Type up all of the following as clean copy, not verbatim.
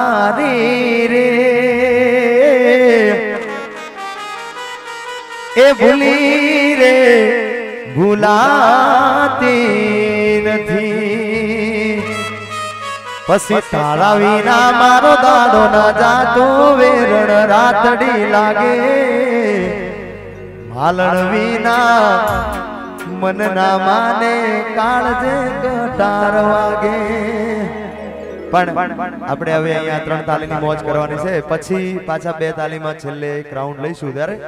रे रे ए भूली रे भूलाती नहीं पसी तारा विना मारो दाड़ो न जातो वेरण रातड़ी लागे मालण विना मन ना माने कालजे कटार वागे पण આપણે હવે અહીંયા ત્રણ તાલીમની મોજ કરવાની છે પછી પાછા બે તાલીમમાં છેલ્લે એક રાઉન્ડ લઈશું ત્યારે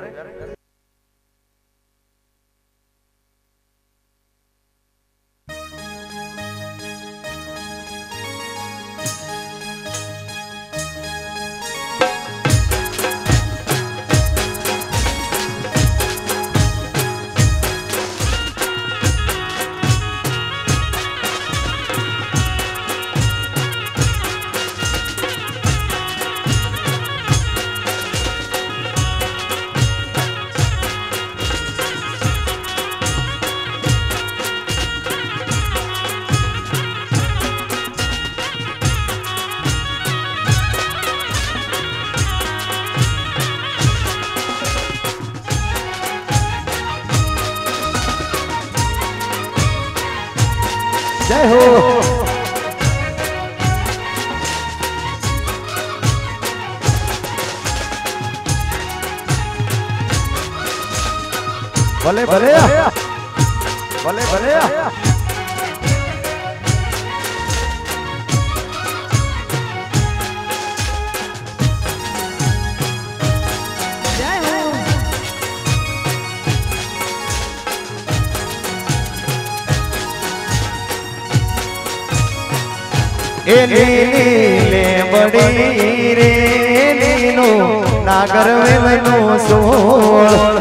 भले भले भले भले नीले बड़ी रे नीनो नागर वेवनो सोळ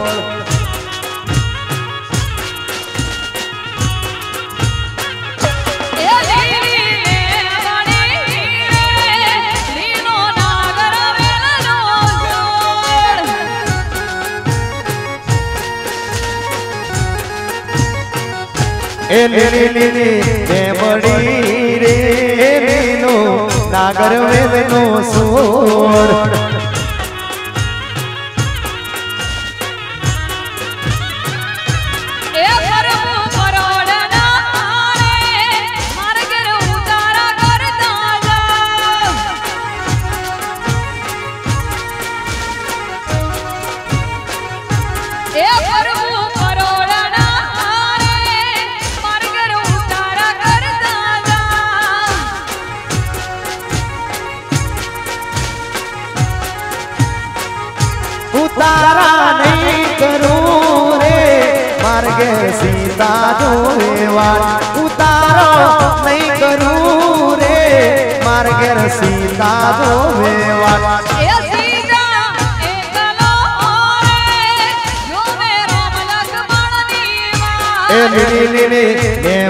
ए नीले बड़ी नागर वेदनो सोर उतारो नहीं करूं रे मार्गे सीता दो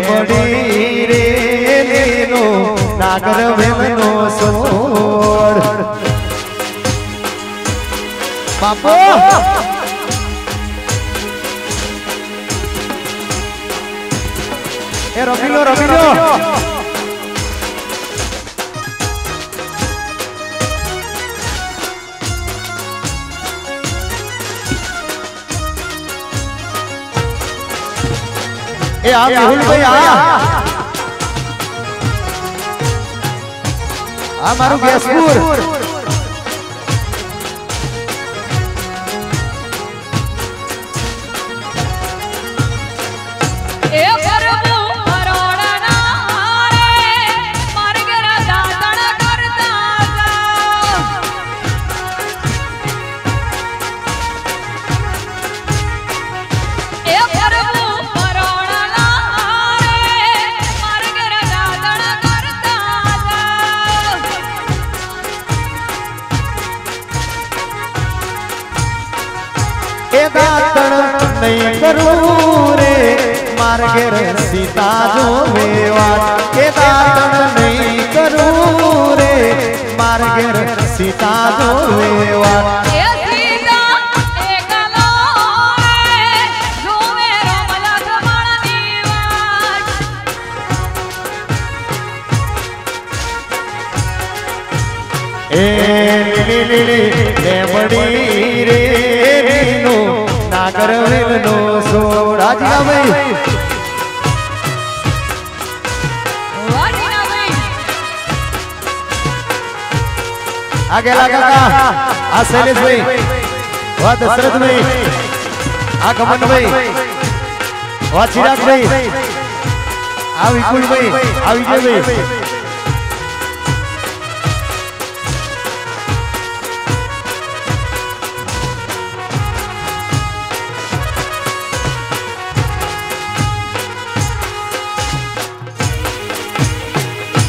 बड़ी रे नीनो नागर वेवनो सोर बापो रबिलो रबिलो ए आ राहुल भाई आ हमारो ग्यासपुर सीता जो दातन नहीं करूं रे मार्गर सीता जो आगे लगा आ शैलेश भाई वाह दशरथ भाई आ कमन भाई वाह चिराग भाई आ विपुल भाई आ विजय भाई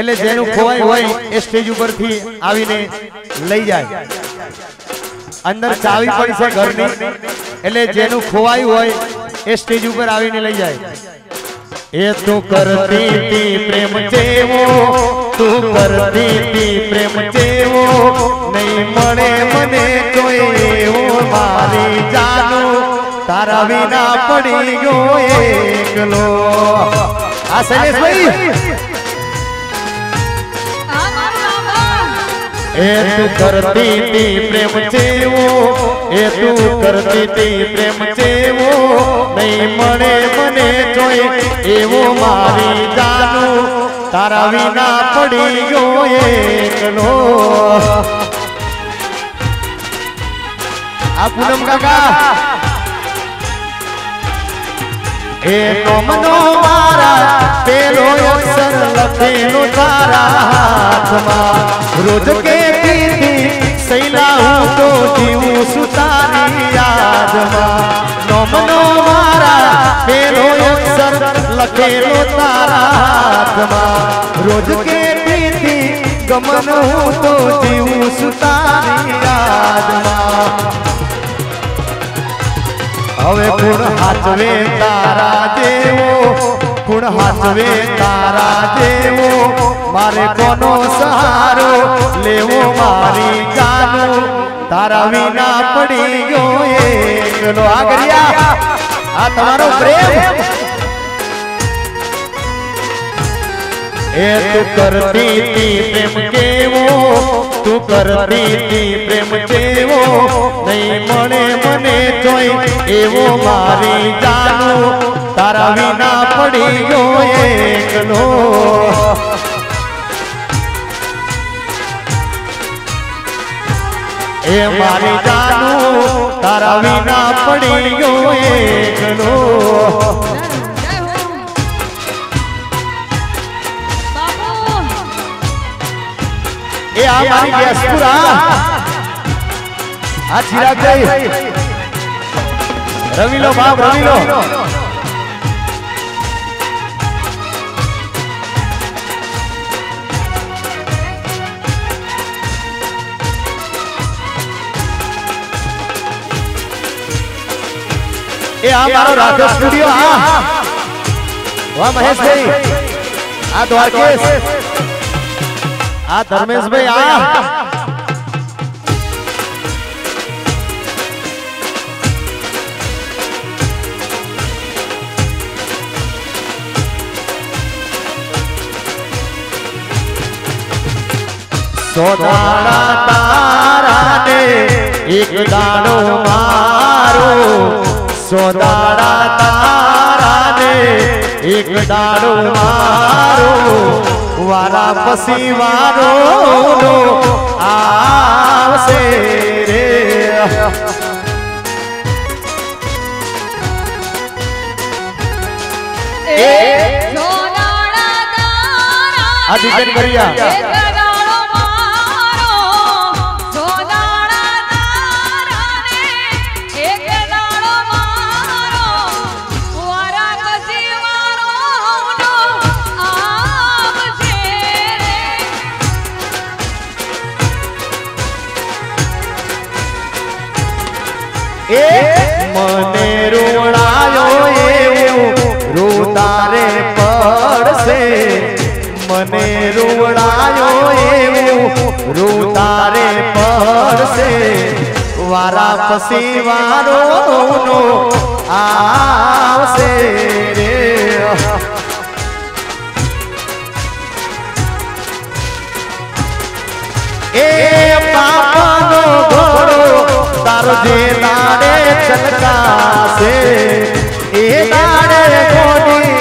એટલે જેનું ખોવાય હોય એ સ્ટેજ ઉપરથી આવીને લઈ જાય। અંદર ચાવી પડી છે ઘરની એટલે જેનું ખોવાયું હોય એ સ્ટેજ ઉપર આવીને લઈ જાય। એ તું કરતી તી પ્રેમ જેવો તું કરતી તી પ્રેમ જેવો નહીં મળે મને કોઈ એવો મારી જાનો તારા વિના પડી ગયો એકલો। આ શૈલેશ ભાઈ ए तू करती थी प्रेम जेवो ए तू करती थी प्रेम जेवो नहीं मने मने जोए एवो मारी जानो तारा विना पड़ी गयो एकलो। आ पूनम काका ए तो मनो मारा तेरो असर लखेलो तारा हाथमा रोज के सैलाऊं तो जीऊं सुतारी याद नो मनो मारा तेरो अक्षर लखेलो तारा आत्मा रोज के प्रीति गमन हूँ तो जीऊं सुतारी याद हवे गुण हाचवे तारा देवो गुण हाचवे तारा देवो मारे कोनो सहारो लेवो मारी जानो तारा विना पड़ी गयो एकलो। आ गरिया आ तमारो प्रेम ए तू करती थी प्रेम केवो तू करती थी प्रेम केवो नहीं मने मने जोई एवो मारी जानो तारा विना पड़ी गयो एकलो। ए मारी जानो तारा विना पड़ी गयो एकलो। ए आ मारी ग्यासपुरा आ चिराग भाई रविलो बाप रविलो द्वारकेश स्टूडियो वाह महेश भाई आ द्वारकेश आ धर्मेश भाई आ सो दाना तारा ने एक दानो मारो सो दाड़ा तारा ने एक दाड़ो मारो वारा पसी वारो नो आवसे रे ए सो दाड़ा तारा अधिकन करिया मने रोणायो रोतारे पड़से, मने रोणायो रोतारे पड़से, वारा पसी वारो नो आवसे रे। पापानो घोड़ो तारो जे दाड़े चलकासे, ए दाड़े घोड़ी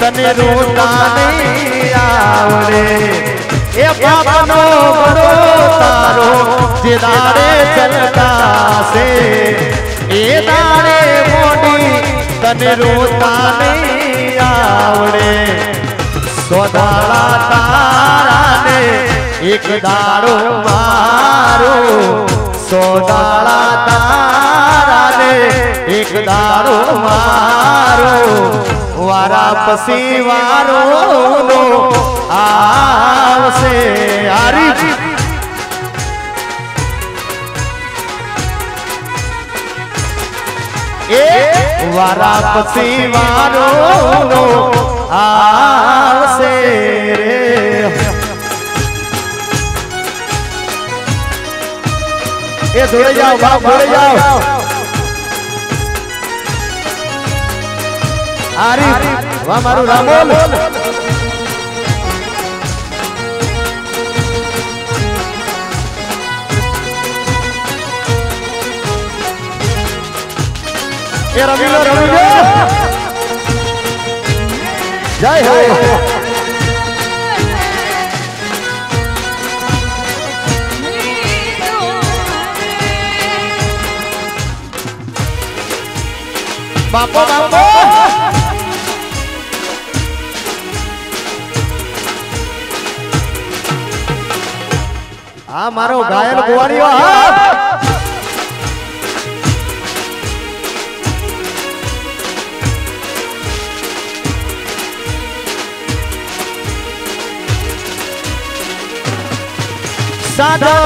तने रोता नहीं आवरे। ए पापानो घोड़ो तारो जे दाड़े चलकासे, ए दाड़े घोड़ी तने रोता नहीं आवरे। सोधाला तारा ने एक दाड़ो मारो, सोदाला तारा ने एक दाड़ो मारो, वारा पसी वारो नो आवसे। आरी ए वारा पसी वारो नो आवसे रे। ये दौड़े जाओ बाप, दौड़े जाओ। आरिफ वाह मारू रामोल। ये रविलो रविलो जय हो। बापो बापो आ मारो गायन गुवारियो। साधन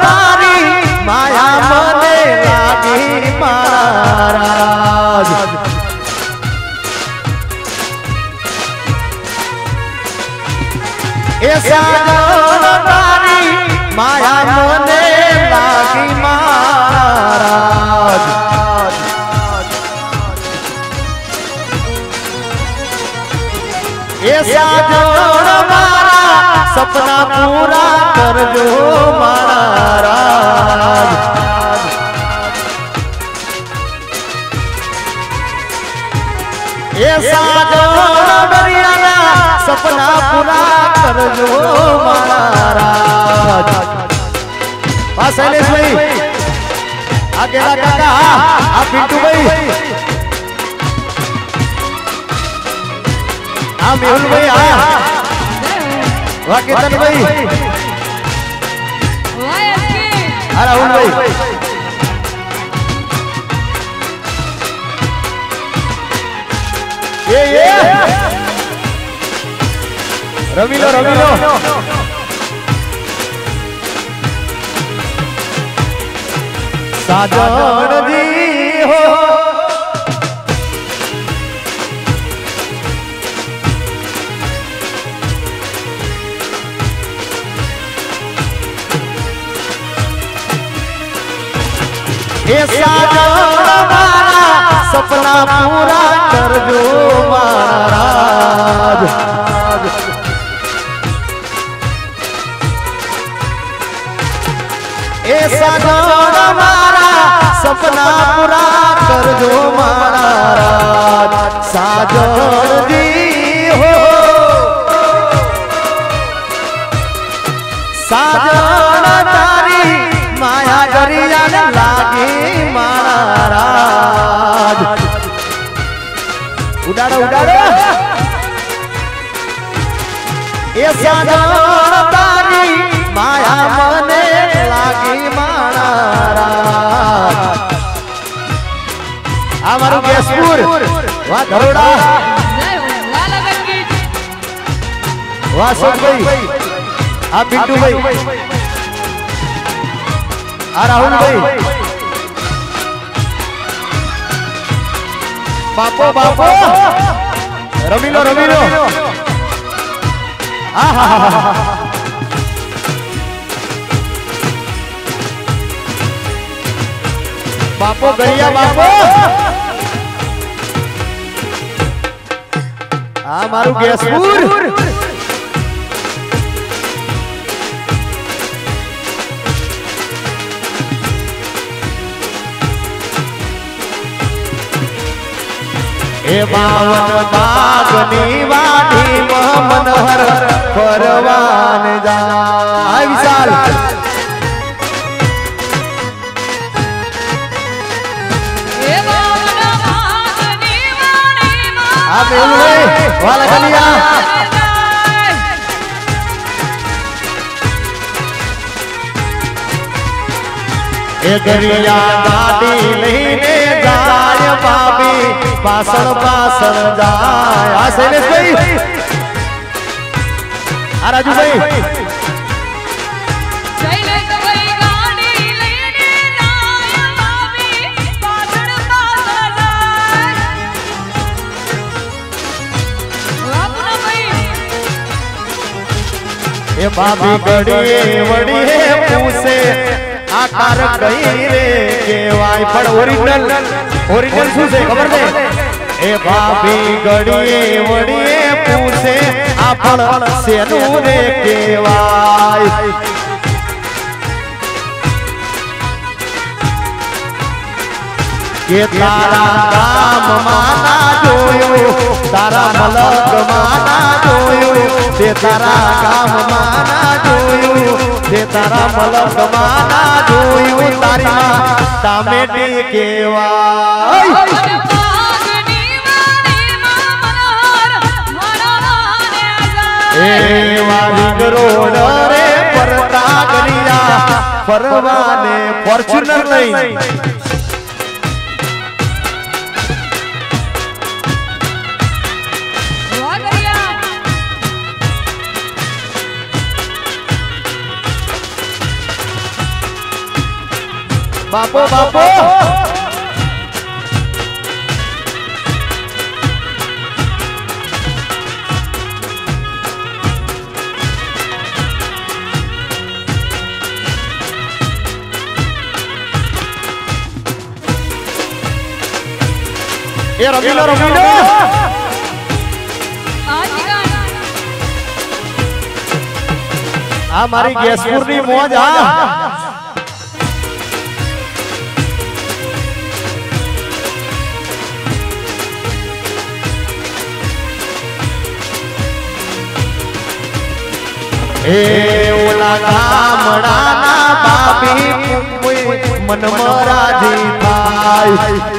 तारी माया मने लागी मारा, तारी माया मने लागी महाराज। ऐसा जोड़ मारा सपना पूरा कर जो महाराज। ऐसा जोड़िया सपना पूरा कर जो महाराज। बस शैलेश भाई आगे काका, आप बिट्टू भाई, आप मेहुल भाई, आप वाकेतन भाई, आप राहुल भाई। ये रविलो रविलो साजन दी हो, ये साजन मारा सपना पूरा कर जो महाराज। ऐसा गाँव हमारा सपना पूरा कर जो महाराज। साजन दी हो, साजन तारी माया दरिया लागी महाराज। उड़ाड़ा उड़ाड़ा ये साजन तारी माया मने लागी महाराज। हमारो ग्यासपुर वाह धरोड़ा वाह सोन भाई, आप बिट्टू भाई, आ राहुल भाई, बापो बापो रमी लो रमी लो। आहा बापो गरिया बापो आ मारू ग्यासपुर ए बावन बागनी वाणी मनोहर परवान जा विशाल वाला गलिया गलिया दादी लेने जाय पापी पासन पासन जाय। आ शैलेश भाई आ राजू भाई ए बाबी बड़े बड़े पूसे आकार कहीं रे के वाई पर ओरिजिनल ओरिजिनल पूसे खबर दे ए बाबी बड़े बड़े पूसे आपन सेनु रे के वाई के तारा काम माना जोयो तारा मलक माना जोयो ते तारा काम माना जोयो ते तारा मलक माना जोयो तारी मां तामेटी के वाई ए वाली रोड रे परता गरिया परवाने फॉर्च्यूनर नहीं बापो बापो ये रमीला रमीला हमारी ग्यासपुर की मौज आ ओला गामडाना बाबी मन मराधी भाई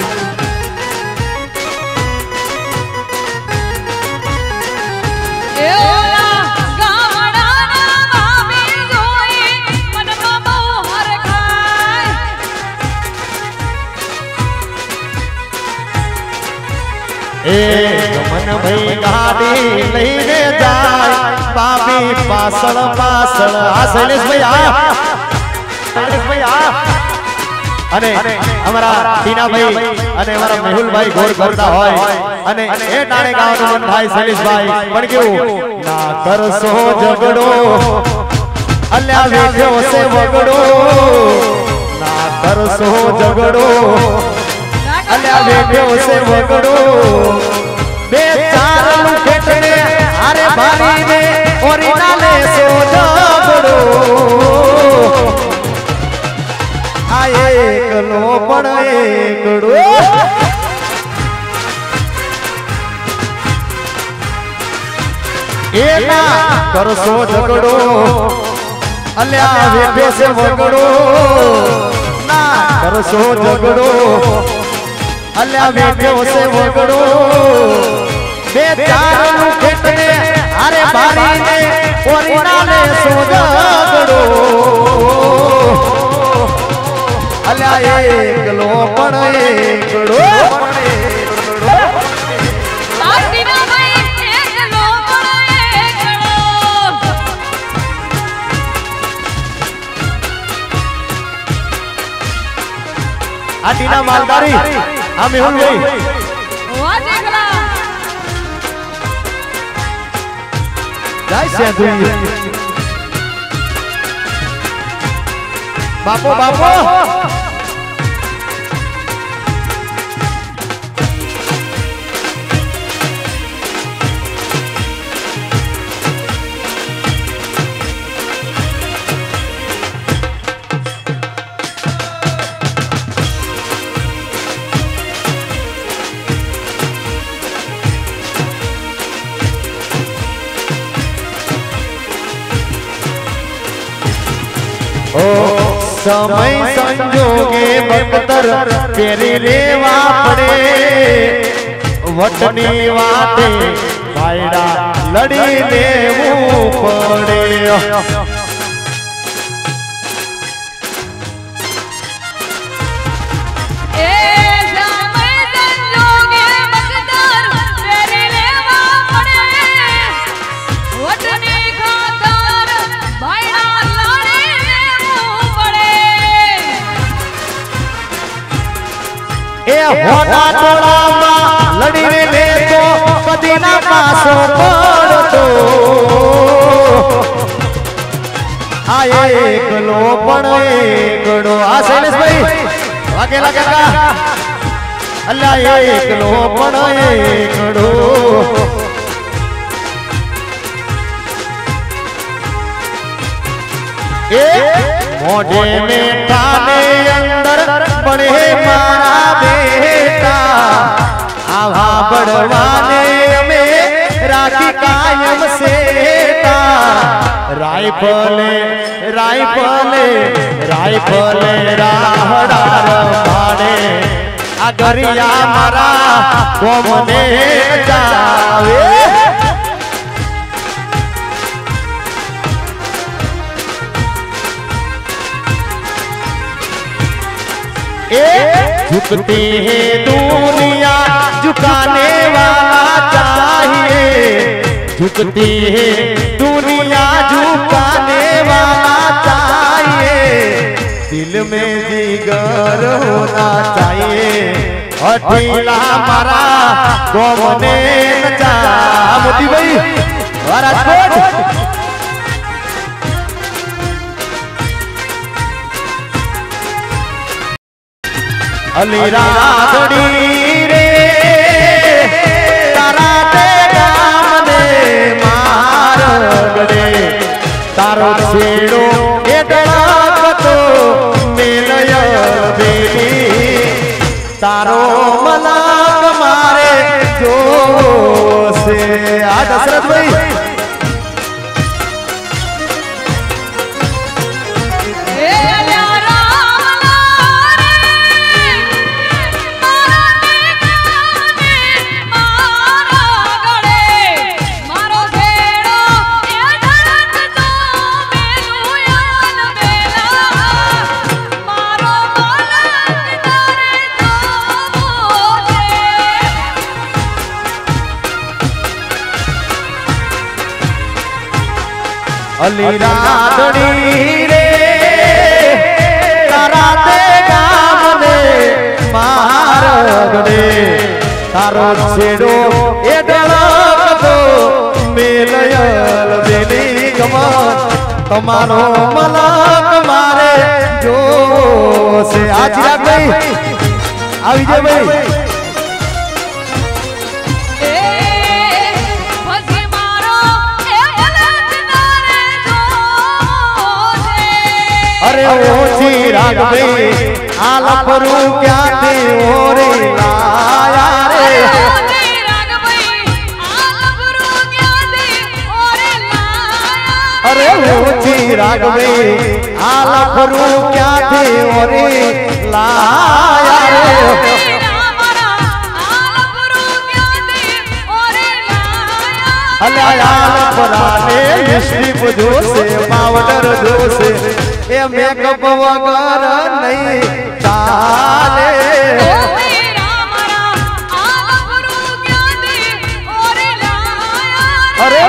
मन भाई गाड़ी लेने जाए बाबी पासल पासल आ शैलेश भाई आया शैलेश भाई आया अरे हमारा टीना भाई अरे हमारा मेहुल भाई घोर करता होय अरे ए टाणे गांव मन भाई शैलेश भाई पण केऊ ना करसो झगड़ो अल्या वेठो से वगड़ो ना करसो झगड़ो अल्या वेठो से वगड़ो बे चार लुकेटने अरे भारी ने और इनाले सो जाबड़ो आए एकलो पण एकड़ो ए ना करसो झगड़ो अल्या वेठो से वगड़ो ना करसो झगड़ो अल्या वेठो से वगड़ो बे चार लुकेटने अरे बारी ने और इनाले सो जागड़ो अल्या एकलो पण एकड़ो तारदीना भाई एकलो पण एकड़ो आदीना मालदारी हम हुई गई बापो बापो ओ समय संजोगे बंतर तेरे लेवा पड़े वटनी वाते भाईड़ा लड़ी लेवू पड़े। होना थोड़ा लड़ी ले तो कदी ना पासो पड़ तो आए एकलो पण एकड़ो आ शैलेश भाई वागे लागे का अल्लाह एकलो पण एकड़ो ए मोढे में ताने अंदर पड़े मारा बेटा आवा बड़वाने में राखी कायम सेटा राइफले राइफले राइफले राहड़ा भाड़े अगरिया मारा कोमने जावे झुकती है दुनिया झुकाने वाला चाहिए झुकती है दुनिया झुकाने वाला चाहिए दिल में जिगर होना चाहिए और ढीला मारा कोमने मोदी भाई राजकोट अली रागड़ी रे तारा ते गाम दे मार गड़े तारो छेड़ो एडड़ा तो मिलय बेबी तारो मलाक मारे जो से आ दशरथ भाई अली राधड़ी रे तारा ते गाम दे मार गड़े तारो छेड़ो एडड़ा तो मिलयल बेली गमन तमारो मलाक मारे जो से आज रात भाई आई जे भाई अरे ओ चिराग भाई आला परू क्या थे ओरे लाया रे चिराग भाई आला परू क्या थे ओरे लाया अरे ओ चिराग भाई आला परू क्या थे ओरे लाया रे आला परू क्या थे ओरे लाया अल्लाह आला पराने यश्री बुझो से मावटर जो से ये मेकअप वगैरह नहीं डाले अरे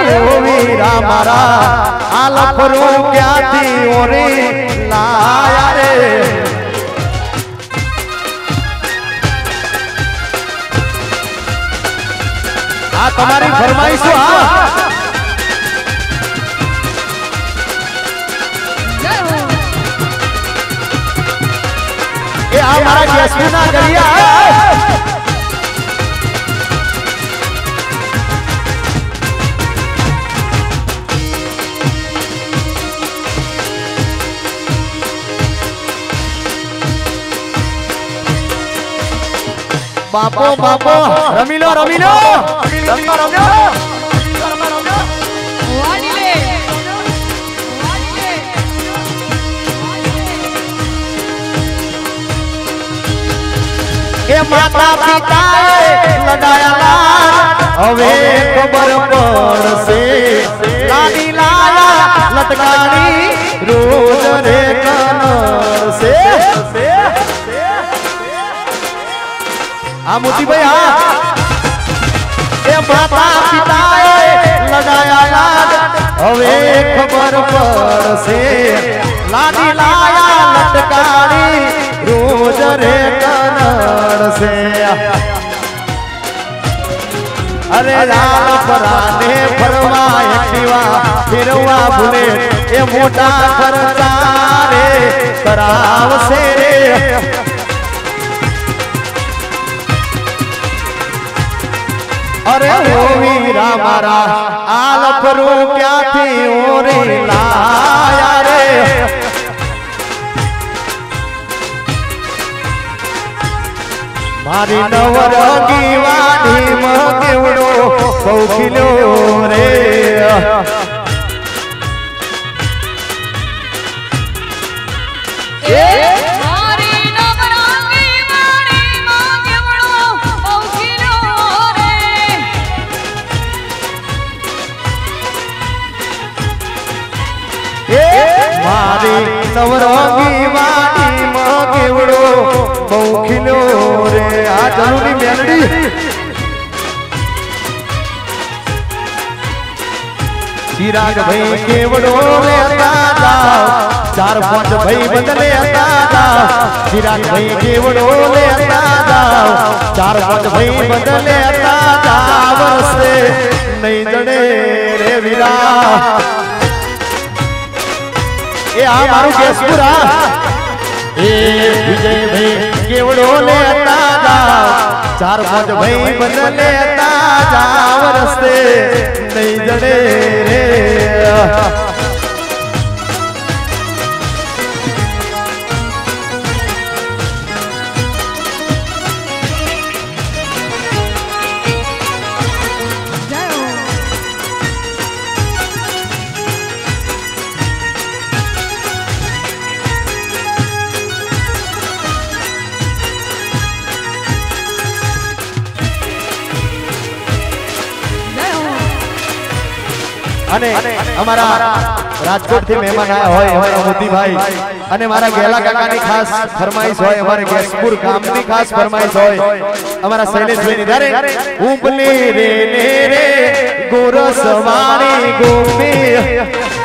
वो वीरा मारा आला परू क्या थी ओरे लाया रे तुम्हारी फरमाइश हो। ये हमारा जसपुना गरिया है। बापो बापो रमीलो रमीलो रमीलो रमीलो वाडीले वाडीले वाडीले ए माता पिता लगाया लाड हवे खबर पर से लाडी लाला लटकानी रोज रे कान से आ मोती भाई ए माता पिता लगाया लाड हवे खबर पर से लाडी लाया लटकानी रोज रे कान से। अरे लाल पराने भरवा एक्टिवा फिरवा भूले ए मोटा खर्चा रे कराव से रे। अरे हो वीरा मारा आल फरू क्या थी ओरे लाया रे। मारी नवर दीवानी मगेवड़ो पौखिलो रे। मारी नवरंगी वाणी मगेवड़ो बौखिलो रे। आ जरूरी मेलडी चिराग भाई केवड़ो रे दादा चार पांच भाई बदले दादा। चिराग भाई केवड़ो रे दादा चार पांच भाई बदले दादा वरसे नहीं जड़े रे वीरा। ए आ मारू जयपुर आ ए विजय भाई केवड़ो ले ताजा चार पांच भाई बदले ताजा रस्ते नहीं जड़े रे। हमारा राजकोट से मेहमान आया होय हमारा मोती भाई अने हमारा गेला काका की खास फरमाइश होय हमारे ग्यासपुर गाम की खास फरमाइश होय हमारा शैलेश भाई ने धरे उबले रे ने रे गोरसवाणी गोपी।